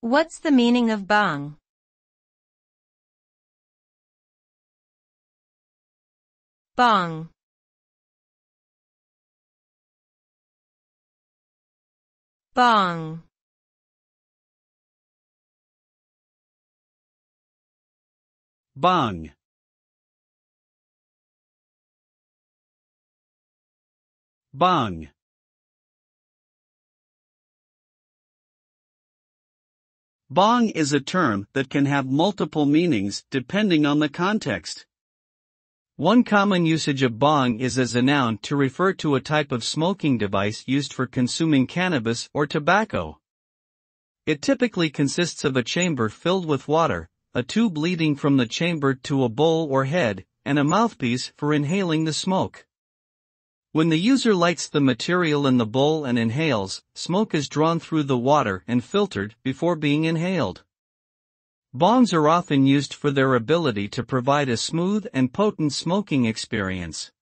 What's the meaning of bang? Bang. Bang. Bang. Bang. Bang is a term that can have multiple meanings depending on the context. One common usage of bang is as a noun to refer to a type of smoking device used for consuming cannabis or tobacco. It typically consists of a chamber filled with water, a tube leading from the chamber to a bowl or head, and a mouthpiece for inhaling the smoke. When the user lights the material in the bowl and inhales, smoke is drawn through the water and filtered before being inhaled. Bangs are often used for their ability to provide a smooth and potent smoking experience.